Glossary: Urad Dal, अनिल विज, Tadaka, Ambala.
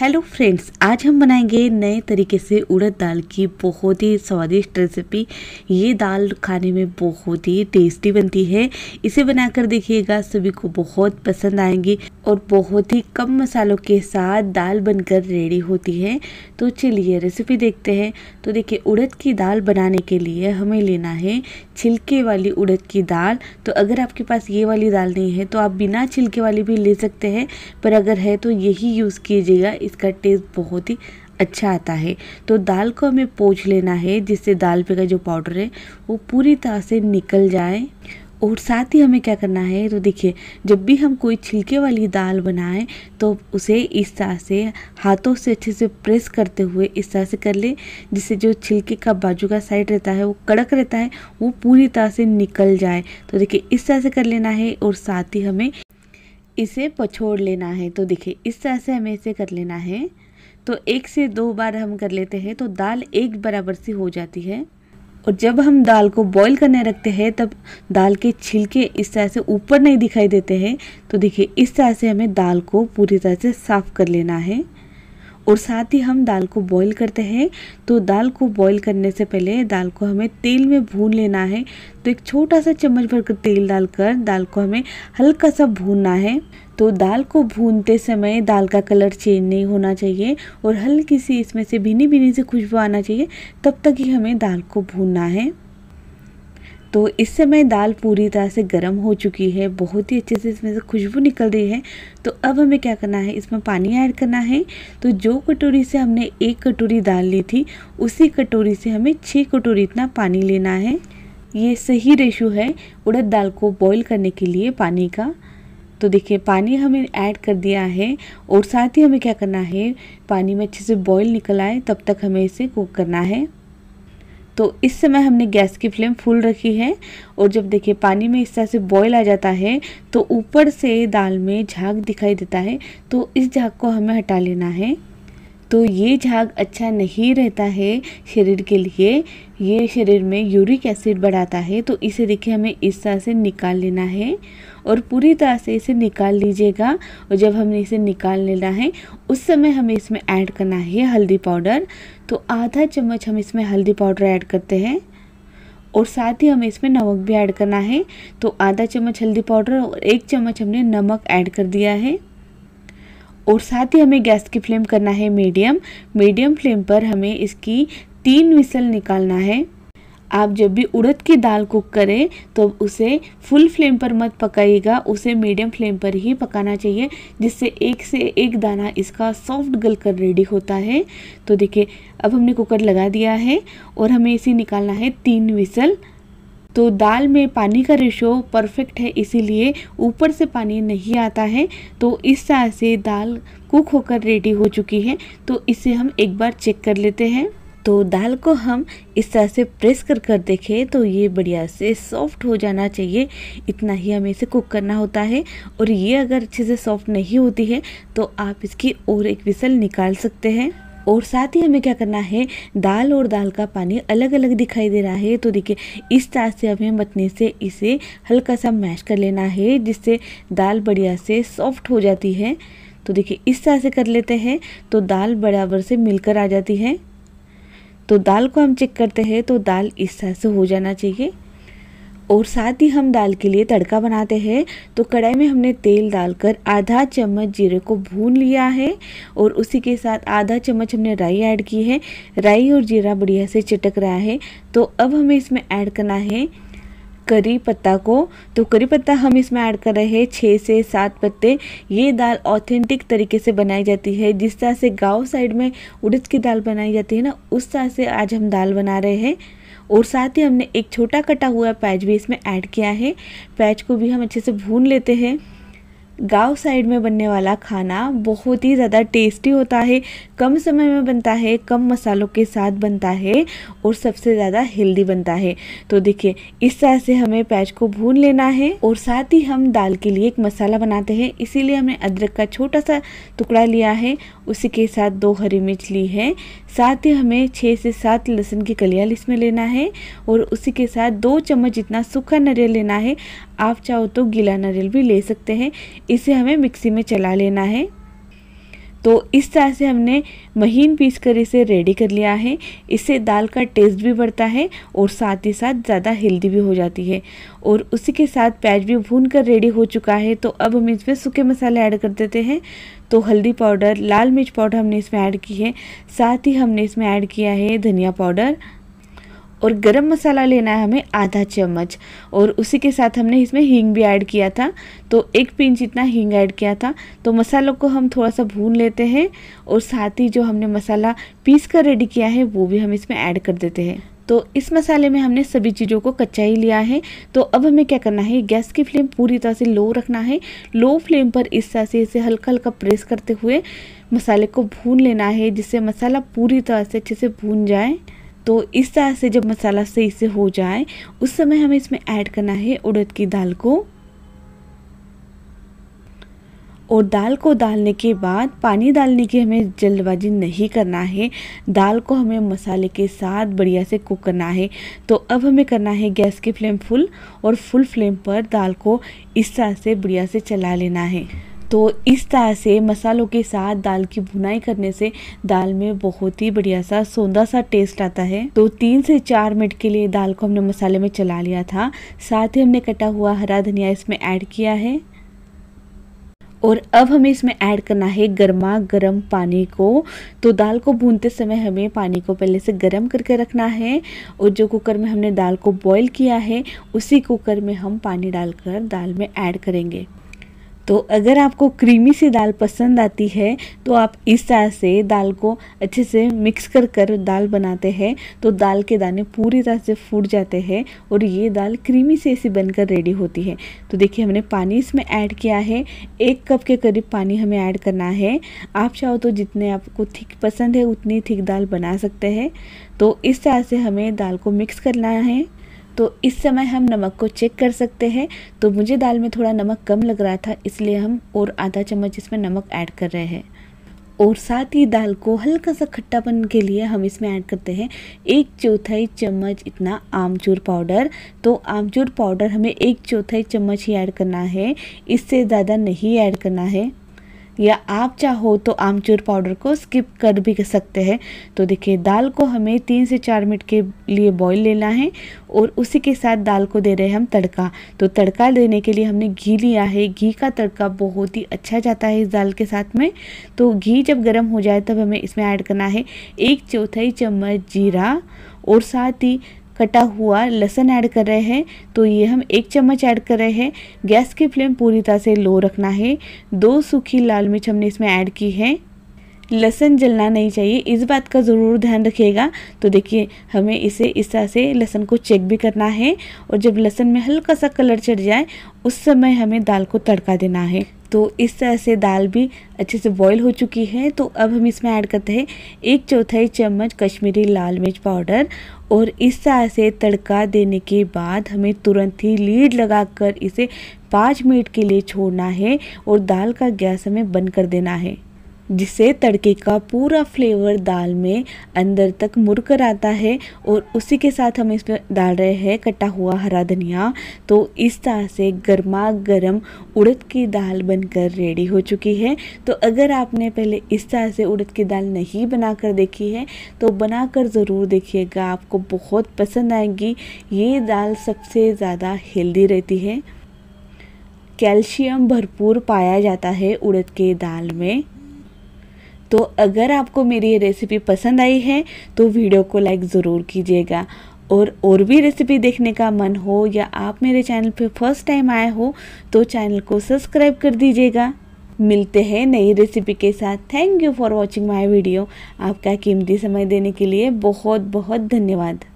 Hello friends, आज हम बनाएंगे नए तरीके से उड़द दाल की बहुत ही स्वादिष्ट रेसिपी। ये दाल खाने में बहुत ही टेस्टी बनती है। इसे बनाकर देखिएगा, सभी को बहुत पसंद आएंगी और बहुत ही कम मसालों के साथ दाल बनकर रेडी होती है। तो चलिए रेसिपी देखते हैं। तो देखिए, उड़द की दाल बनाने के लिए हमें लेना है छिलके वाली उड़द की दाल। तो अगर आपके पास ये वाली दाल नहीं है तो आप बिना छिलके वाली भी ले सकते हैं, पर अगर है तो यही यूज़ कीजिएगा, इसका टेस्ट बहुत ही अच्छा आता है। तो दाल को हमें पोंछ लेना है, जिससे दाल पे का जो पाउडर है वो पूरी तरह से निकल जाए। और साथ ही हमें क्या करना है, तो देखिए, जब भी हम कोई छिलके वाली दाल बनाएं तो उसे इस तरह से हाथों से अच्छे से प्रेस करते हुए इस तरह से कर ले, जिससे जो छिलके का बाजू का साइड रहता है वो कड़क रहता है, वो पूरी तरह से निकल जाए। तो देखिए इस तरह से कर लेना है और साथ ही हमें इसे पछोड़ लेना है। तो देखिए इस तरह से हमें इसे कर लेना है। तो एक से दो बार हम कर लेते हैं तो दाल एक बराबर सी हो जाती है। और जब हम दाल को बॉईल करने रखते हैं तब दाल के छिलके इस तरह से ऊपर नहीं दिखाई देते हैं। तो देखिए इस तरह से हमें दाल को पूरी तरह से साफ़ कर लेना है। और साथ ही हम दाल को बॉईल करते हैं, तो दाल को बॉईल करने से पहले दाल को हमें तेल में भून लेना है। तो एक छोटा सा चम्मच भरकर तेल डालकर दाल को हमें हल्का सा भूनना है। तो दाल को भूनते समय दाल का कलर चेंज नहीं होना चाहिए और हल्की सी इसमें से भीनी भीनी से खुशबू आना चाहिए, तब तक ही हमें दाल को भूनना है। तो इस समय दाल पूरी तरह से गर्म हो चुकी है, बहुत ही अच्छे से इसमें से खुशबू निकल रही है। तो अब हमें क्या करना है, इसमें पानी ऐड करना है। तो जो कटोरी से हमने 1 कटोरी दाल ली थी, उसी कटोरी से हमें 6 कटोरी इतना पानी लेना है। ये सही रेशो है उड़द दाल को बॉईल करने के लिए पानी का। तो देखिए पानी हमें ऐड कर दिया है और साथ ही हमें क्या करना है, पानी में अच्छे से बॉईल निकल आए तब तक हमें इसे कुक करना है। तो इस समय हमने गैस की फ्लेम फुल रखी है। और जब देखिए पानी में इस तरह से बॉईल आ जाता है तो ऊपर से दाल में झाग दिखाई देता है, तो इस झाग को हमें हटा लेना है। तो ये झाग अच्छा नहीं रहता है शरीर के लिए, ये शरीर में यूरिक एसिड बढ़ाता है। तो इसे देखिए हमें इस तरह से निकाल लेना है और पूरी तरह से इसे निकाल लीजिएगा। और जब हमने इसे निकाल लेना है उस समय हमें इसमें ऐड करना है हल्दी पाउडर। तो आधा चम्मच हम इसमें हल्दी पाउडर ऐड करते हैं और साथ ही हमें इसमें नमक भी ऐड करना है। तो आधा चम्मच हल्दी पाउडर और 1 चम्मच हमने नमक ऐड कर दिया है। और साथ ही हमें गैस की फ्लेम करना है मीडियम फ्लेम पर हमें इसकी 3 विसल निकालना है। आप जब भी उड़द की दाल कुक करें तो उसे फुल फ्लेम पर मत पकाइएगा, उसे मीडियम फ्लेम पर ही पकाना चाहिए, जिससे एक से एक दाना इसका सॉफ्ट गलकर रेडी होता है। तो देखिए अब हमने कुकर लगा दिया है और हमें इसे निकालना है 3 विसल। तो दाल में पानी का रेशो परफेक्ट है, इसीलिए ऊपर से पानी नहीं आता है। तो इस तरह से दाल कुक होकर रेडी हो चुकी है। तो इसे हम एक बार चेक कर लेते हैं। तो दाल को हम इस तरह से प्रेस कर कर देखें तो ये बढ़िया से सॉफ्ट हो जाना चाहिए, इतना ही हमें इसे कुक करना होता है। और ये अगर अच्छे से सॉफ्ट नहीं होती है तो आप इसकी और 1 विसल निकाल सकते हैं। और साथ ही हमें क्या करना है, दाल और दाल का पानी अलग अलग दिखाई दे रहा है तो देखिए इस तरह से हमें मथने से इसे हल्का सा मैश कर लेना है, जिससे दाल बढ़िया से सॉफ्ट हो जाती है। तो देखिए इस तरह से कर लेते हैं तो दाल बराबर से मिलकर आ जाती है। तो दाल को हम चेक करते हैं तो दाल इस तरह से हो जाना चाहिए। और साथ ही हम दाल के लिए तड़का बनाते हैं। तो कढ़ाई में हमने तेल डालकर आधा चम्मच जीरे को भून लिया है और उसी के साथ आधा चम्मच हमने राई ऐड की है। राई और जीरा बढ़िया से चटक रहा है तो अब हमें इसमें ऐड करना है करी पत्ता को। तो करी पत्ता हम इसमें ऐड कर रहे हैं 6 से 7 पत्ते। ये दाल ऑथेंटिक तरीके से बनाई जाती है, जिस तरह से गांव साइड में उड़द की दाल बनाई जाती है ना, उस तरह से आज हम दाल बना रहे हैं। और साथ ही हमने एक छोटा कटा हुआ प्याज भी इसमें ऐड किया है। प्याज को भी हम अच्छे से भून लेते हैं। गांव साइड में बनने वाला खाना बहुत ही ज़्यादा टेस्टी होता है, कम समय में बनता है, कम मसालों के साथ बनता है और सबसे ज़्यादा हेल्दी बनता है। तो देखिए इस तरह से हमें प्याज को भून लेना है। और साथ ही हम दाल के लिए एक मसाला बनाते हैं, इसीलिए हमने अदरक का छोटा सा टुकड़ा लिया है, उसी के साथ 2 हरी मिर्च ली है। साथ ही हमें 6 से 7 लहसुन की कलियाँ इसमें लेना है और उसी के साथ 2 चम्मच इतना सूखा नारियल लेना है। आप चाहो तो गीला नारियल भी ले सकते हैं। इसे हमें मिक्सी में चला लेना है। तो इस तरह से हमने महीन पीस कर इसे रेडी कर लिया है। इससे दाल का टेस्ट भी बढ़ता है और साथ ही साथ ज़्यादा हेल्दी भी हो जाती है। और उसी के साथ प्याज भी भून कर रेडी हो चुका है। तो अब हम इसमें सूखे मसाले ऐड कर देते हैं। तो हल्दी पाउडर, लाल मिर्च पाउडर हमने इसमें ऐड की है, साथ ही हमने इसमें ऐड किया है धनिया पाउडर। और गरम मसाला लेना है हमें आधा चम्मच, और उसी के साथ हमने इसमें हींग भी ऐड किया था, तो 1 पिंच इतना हींग ऐड किया था। तो मसालों को हम थोड़ा सा भून लेते हैं और साथ ही जो हमने मसाला पीस कर रेडी किया है वो भी हम इसमें ऐड कर देते हैं। तो इस मसाले में हमने सभी चीज़ों को कच्चा ही लिया है। तो अब हमें क्या करना है, गैस की फ्लेम पूरी तरह से लो रखना है। लो फ्लेम पर इस तरह से इसे हल्का हल्का प्रेस करते हुए मसाले को भून लेना है, जिससे मसाला पूरी तरह से अच्छे से भून जाए। तो इस तरह से जब मसाला सही से हो जाए उस समय हमें इसमें ऐड करना है उड़द की दाल को। और दाल को डालने के बाद पानी डालने की हमें जल्दबाजी नहीं करना है, दाल को हमें मसाले के साथ बढ़िया से कुक करना है। तो अब हमें करना है गैस की फ्लेम फुल, और फुल फ्लेम पर दाल को इस तरह से बढ़िया से चला लेना है। तो इस तरह से मसालों के साथ दाल की भुनाई करने से दाल में बहुत ही बढ़िया सा सौंधा सा टेस्ट आता है। तो 3 से 4 मिनट के लिए दाल को हमने मसाले में चला लिया था। साथ ही हमने कटा हुआ हरा धनिया इसमें ऐड किया है। और अब हमें इसमें ऐड करना है गर्मा गर्म पानी को। तो दाल को भूनते समय हमें पानी को पहले से गर्म करके रखना है, और जो कुकर में हमने दाल को बॉईल किया है उसी कुकर में हम पानी डालकर दाल में ऐड करेंगे। तो अगर आपको क्रीमी सी दाल पसंद आती है तो आप इस तरह से दाल को अच्छे से मिक्स कर कर दाल बनाते हैं तो दाल के दाने पूरी तरह से फूट जाते हैं और ये दाल क्रीमी सी ऐसी बनकर रेडी होती है। तो देखिए हमने पानी इसमें ऐड किया है, 1 कप के करीब पानी हमें ऐड करना है। आप चाहो तो जितने आपको थिक पसंद है उतनी थिक दाल बना सकते हैं। तो इस तरह से हमें दाल को मिक्स करना है। तो इस समय हम नमक को चेक कर सकते हैं। तो मुझे दाल में थोड़ा नमक कम लग रहा था, इसलिए हम और आधा चम्मच इसमें नमक ऐड कर रहे हैं। और साथ ही दाल को हल्का सा खट्टापन के लिए हम इसमें ऐड करते हैं 1/4 चम्मच इतना आमचूर पाउडर। तो आमचूर पाउडर हमें 1/4 चम्मच ही ऐड करना है, इससे ज़्यादा नहीं ऐड करना है। या आप चाहो तो आमचूर पाउडर को स्किप कर भी सकते हैं। तो देखिए दाल को हमें 3 से 4 मिनट के लिए बॉईल लेना है, और उसी के साथ दाल को दे रहे हैं हम तड़का। तो तड़का देने के लिए हमने घी लिया है, घी का तड़का बहुत ही अच्छा जाता है इस दाल के साथ में। तो घी जब गर्म हो जाए तब हमें इसमें ऐड करना है 1/4 चम्मच जीरा, और साथ ही कटा हुआ लहसुन ऐड कर रहे हैं। तो ये हम 1 चम्मच ऐड कर रहे हैं। गैस की फ्लेम पूरी तरह से लो रखना है। 2 सूखी लाल मिर्च हमने इसमें ऐड की है। लहसुन जलना नहीं चाहिए, इस बात का ज़रूर ध्यान रखिएगा। तो देखिए हमें इसे इस तरह से लहसुन को चेक भी करना है, और जब लहसुन में हल्का सा कलर चढ़ जाए उस समय हमें दाल को तड़का देना है। तो इस तरह से दाल भी अच्छे से बॉईल हो चुकी है। तो अब हम इसमें ऐड करते हैं 1/4 चम्मच कश्मीरी लाल मिर्च पाउडर। और इस तरह से तड़का देने के बाद हमें तुरंत ही लीड लगाकर इसे 5 मिनट के लिए छोड़ना है, और दाल का गैस हमें बंद कर देना है, जिससे तड़के का पूरा फ्लेवर दाल में अंदर तक मुरकर आता है। और उसी के साथ हम इसमें डाल रहे हैं कटा हुआ हरा धनिया। तो इस तरह से गर्मा गर्म उड़द की दाल बनकर रेडी हो चुकी है। तो अगर आपने पहले इस तरह से उड़द की दाल नहीं बनाकर देखी है तो बनाकर ज़रूर देखिएगा, आपको बहुत पसंद आएगी। ये दाल सबसे ज़्यादा हेल्दी रहती है, कैल्शियम भरपूर पाया जाता है उड़द के दाल में। तो अगर आपको मेरी ये रेसिपी पसंद आई है तो वीडियो को लाइक ज़रूर कीजिएगा। और भी रेसिपी देखने का मन हो, या आप मेरे चैनल पे फर्स्ट टाइम आए हो तो चैनल को सब्सक्राइब कर दीजिएगा। मिलते हैं नई रेसिपी के साथ। Thank you for watching my video. आपका कीमती समय देने के लिए बहुत बहुत धन्यवाद।